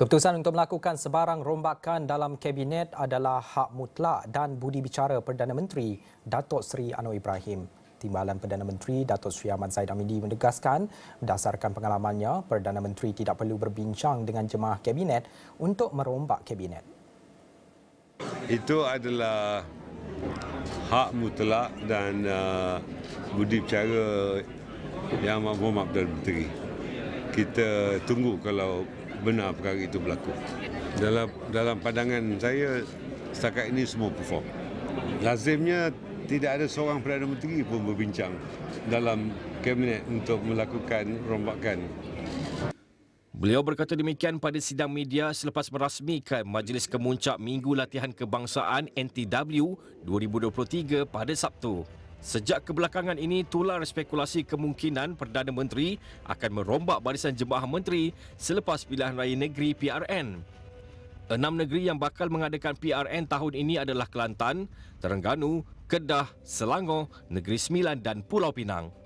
Keputusan untuk melakukan sebarang rombakan dalam Kabinet adalah hak mutlak dan budi bicara Perdana Menteri Datuk Seri Anwar Ibrahim. Timbalan Perdana Menteri Datuk Seri Ahmad Zahid Hamidi menegaskan, berdasarkan pengalamannya, Perdana Menteri tidak perlu berbincang dengan jemaah Kabinet untuk merombak Kabinet. Itu adalah hak mutlak dan budi bicara Yang Mahu Perdana Menteri. Kita tunggu kalau benar perkara itu berlaku. Dalam pandangan saya, setakat ini semua perform. Lazimnya tidak ada seorang Perdana Menteri pun berbincang dalam Kabinet untuk melakukan rombakan. Beliau berkata demikian pada sidang media selepas merasmikan Majlis Kemuncak Minggu Latihan Kebangsaan NTW 2023 pada Sabtu. Sejak kebelakangan ini, tular spekulasi kemungkinan Perdana Menteri akan merombak barisan jemaah menteri selepas pilihan raya negeri PRN. 6 negeri yang bakal mengadakan PRN tahun ini adalah Kelantan, Terengganu, Kedah, Selangor, Negeri Sembilan dan Pulau Pinang.